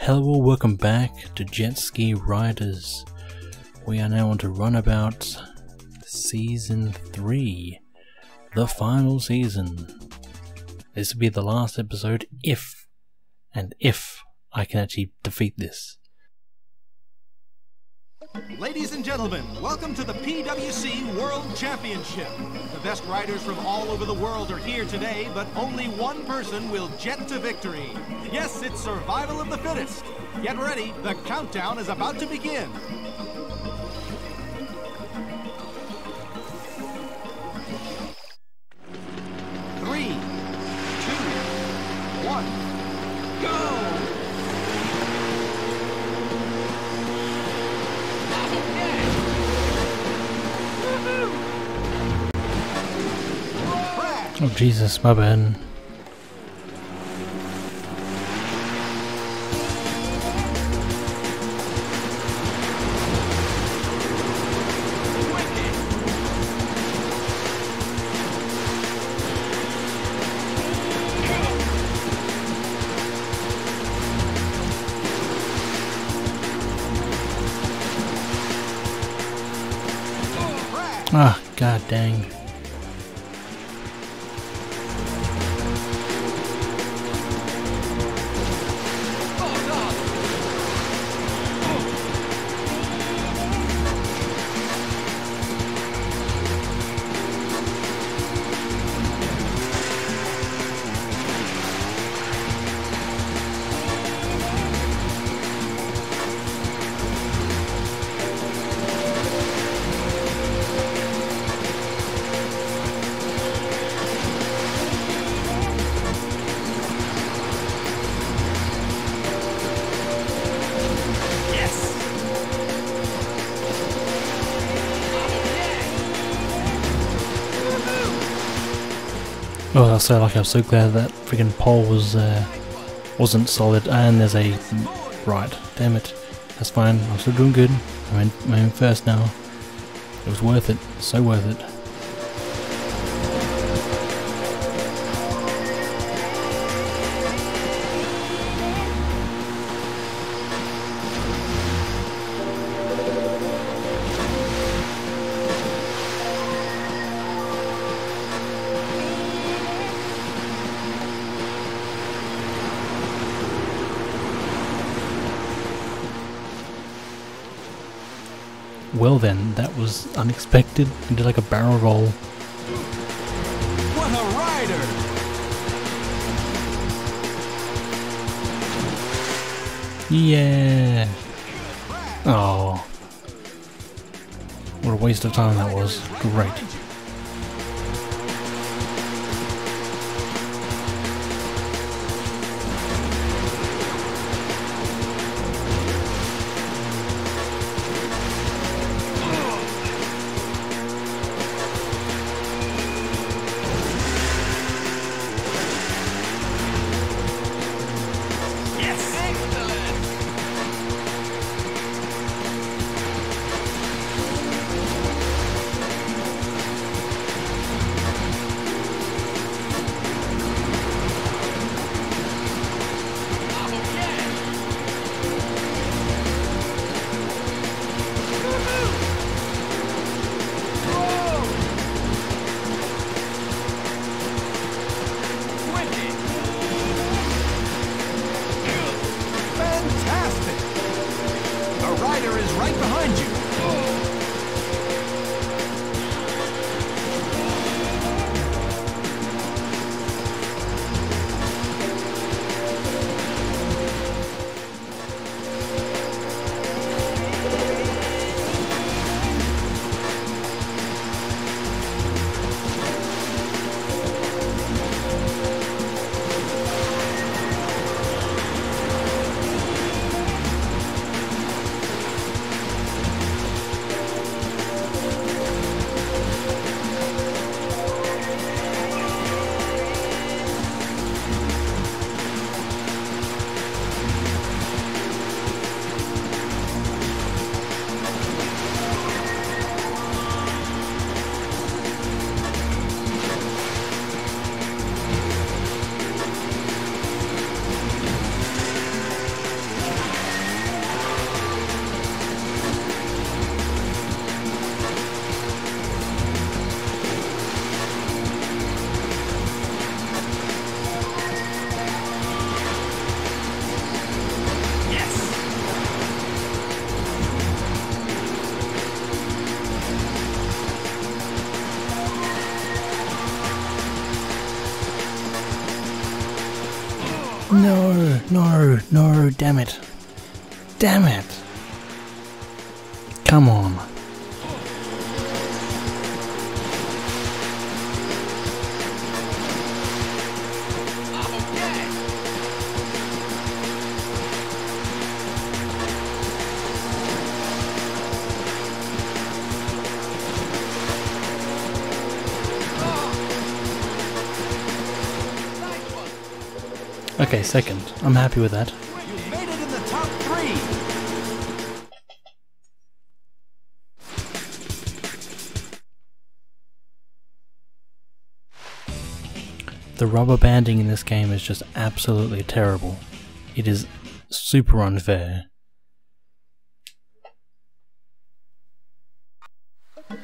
Hello, welcome back to Jet Ski Riders. We are now on to Runabout Season 3, the final season. This will be the last episode if I can actually defeat this. Ladies and gentlemen, welcome to the PWC World Championship. The best riders from all over the world are here today, but only one person will jet to victory. Yes, it's survival of the fittest. Get ready, the countdown is about to begin. 3, 2, 1, go! Oh Jesus, my bad. Ah, god dang. Oh, I'll say, like, I'm so glad that freaking pole wasn't solid. And there's a right. Damn it. That's fine. I'm still doing good. I'm in first now. It was worth it. So worth it. Well then, that was unexpected. I did like a barrel roll. What a rider! Yeah! Oh. What a waste of time that was. Great. No, no, no, damn it. Damn it. Come on. Okay, second. I'm happy with that. You've made it in the top 3! The rubber banding in this game is just absolutely terrible. It is super unfair.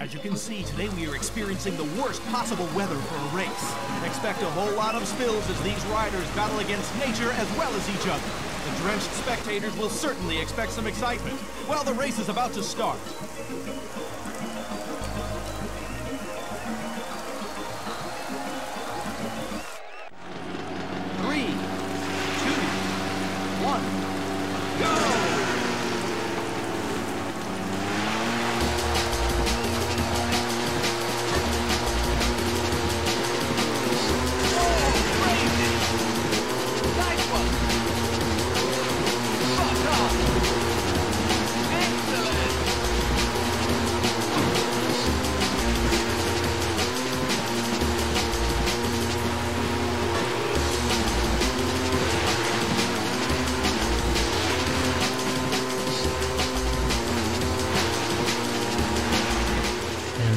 As you can see, today we are experiencing the worst possible weather for a race. Expect a whole lot of spills as these riders battle against nature as well as each other. The drenched spectators will certainly expect some excitement. Well, the race is about to start.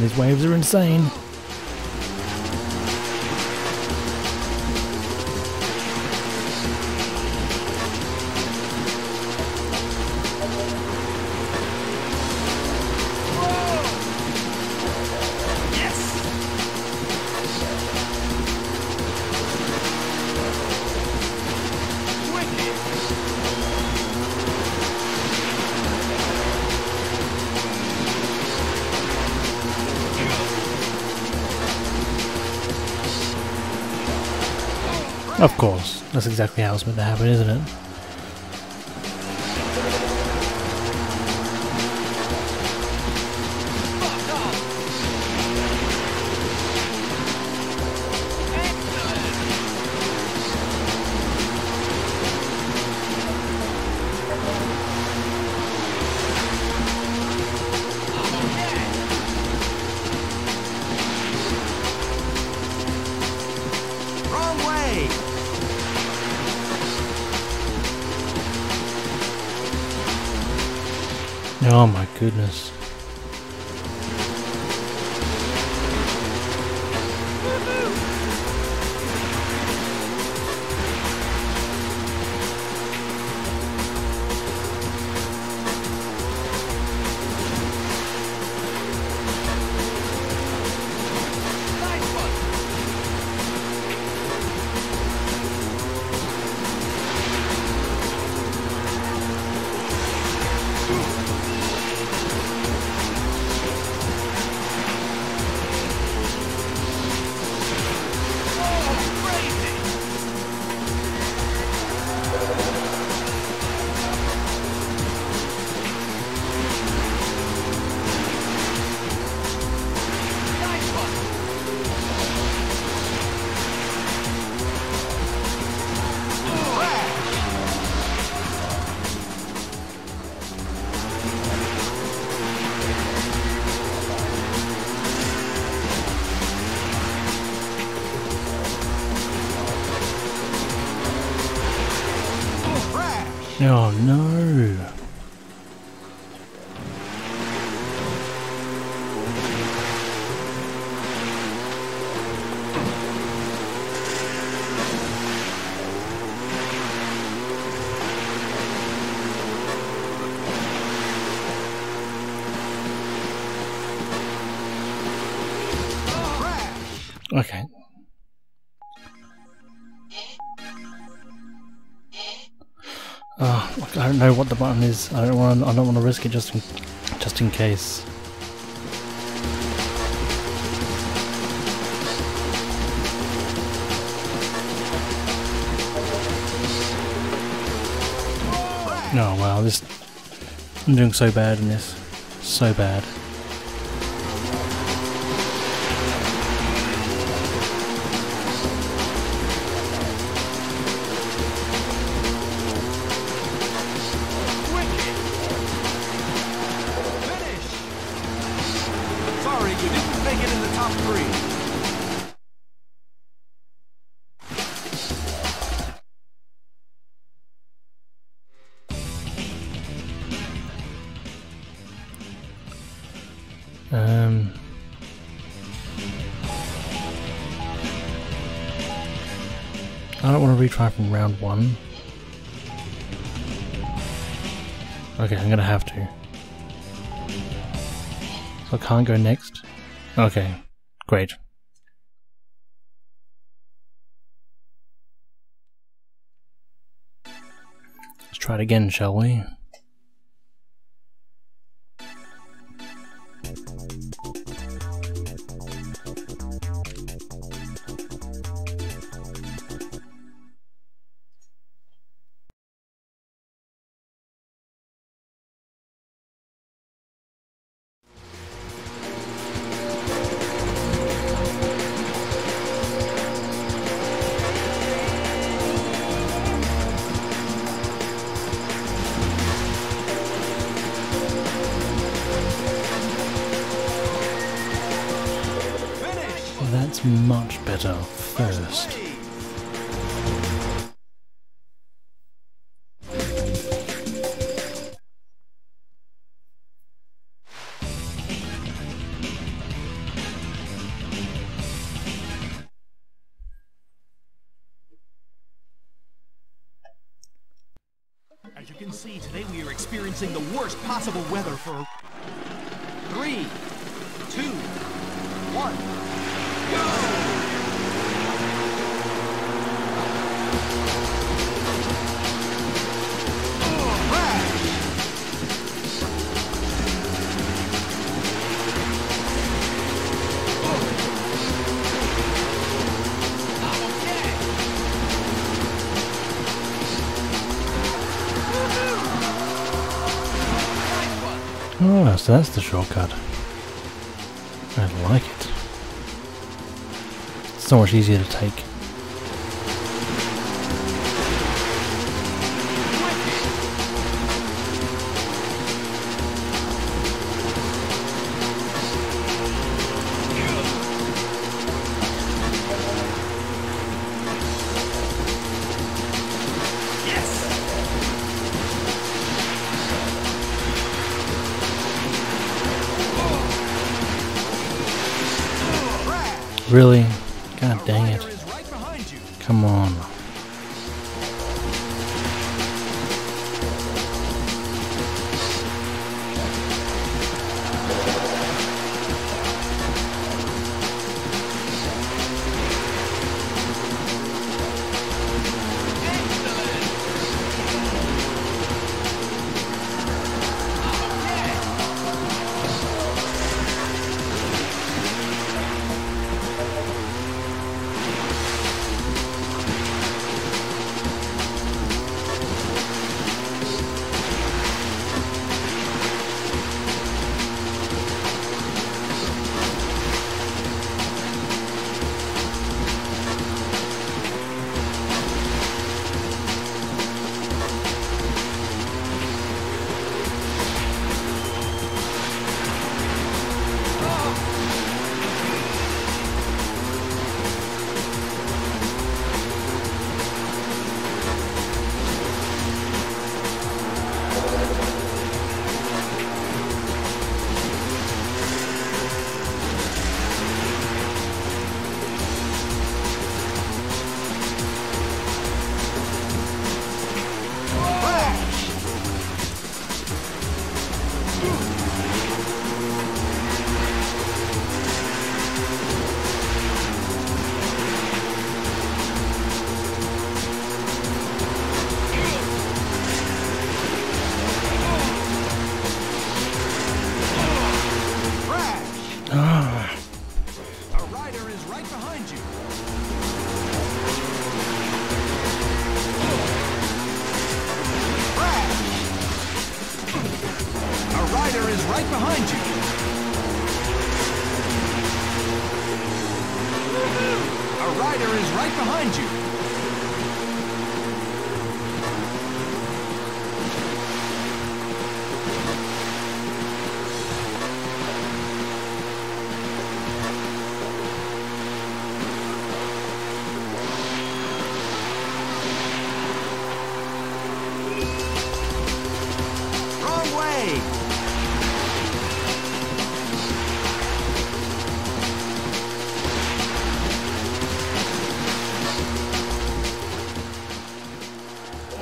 These waves are insane. Of course, that's exactly how it's meant to happen, isn't it? Oh my goodness. Oh no! Okay. I don't know what the button is. I don't want to risk it just in case. No, oh, wow, this. I'm doing so bad in this. So bad. I don't want to retry from round one. Okay, I'm gonna have to. So I can't go next? Okay, great. Let's try it again, shall we? That's much better first. As you can see, today we are experiencing the worst possible weather for 3, 2, 1. Oh, so that's the shortcut. I like it. It's so much easier to take. Really? God dang it. Come on. right behind you. A rider is right behind you.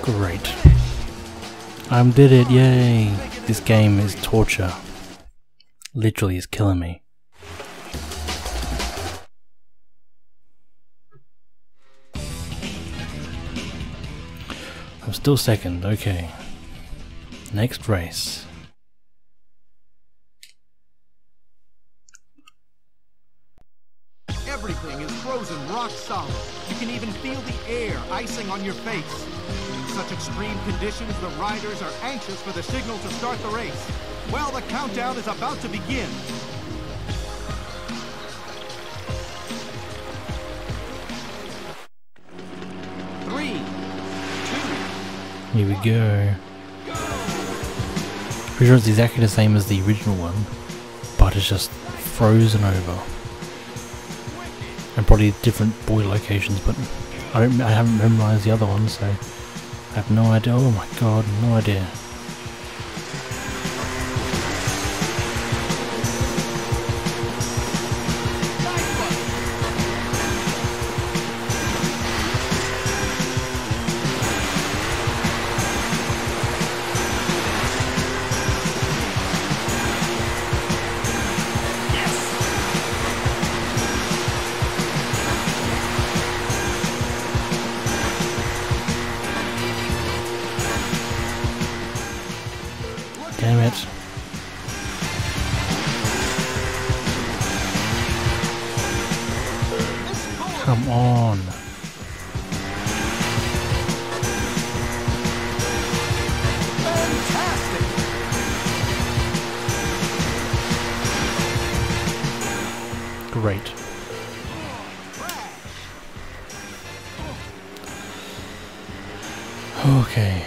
Great. I did it, yay! This game is torture. Literally is killing me. I'm still second, okay. Next race. Everything is frozen rock solid. You can even feel the air icing on your face. In such extreme conditions, the riders are anxious for the signal to start the race. Well, the countdown is about to begin. Three, two, here we go. Pretty sure it's exactly the same as the original one, but it's just frozen over. And probably different buoy locations, but I haven't memorized the other one, so I have no idea. Oh my god, no idea. Damn it. Come on. Fantastic. Great. Okay.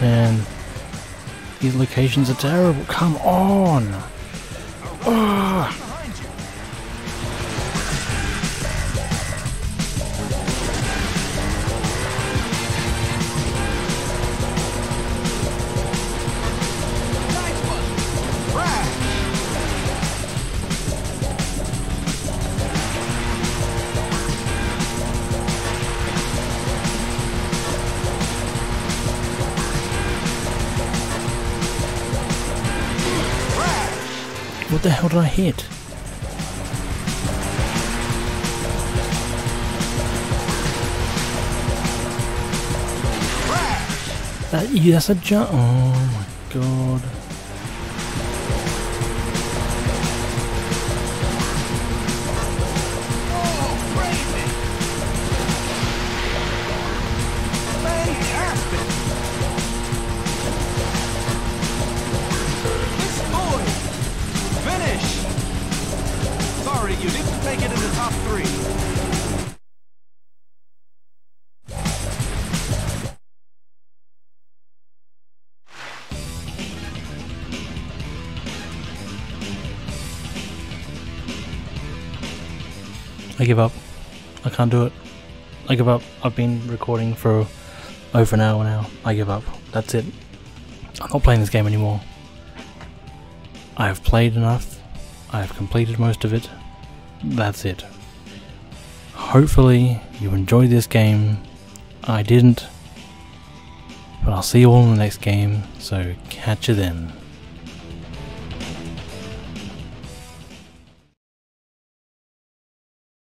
Man, these locations are terrible. Come on! Ugh. What the hell did I hit? That's a jump. Oh my god. You didn't make it in the top three. I give up. I can't do it. I give up. I've been recording for over an hour now. I give up. That's it. I'm not playing this game anymore. I have played enough. I have completed most of it. That's it. Hopefully you enjoyed this game. I didn't, but I'll see you all in the next game, so catch you then.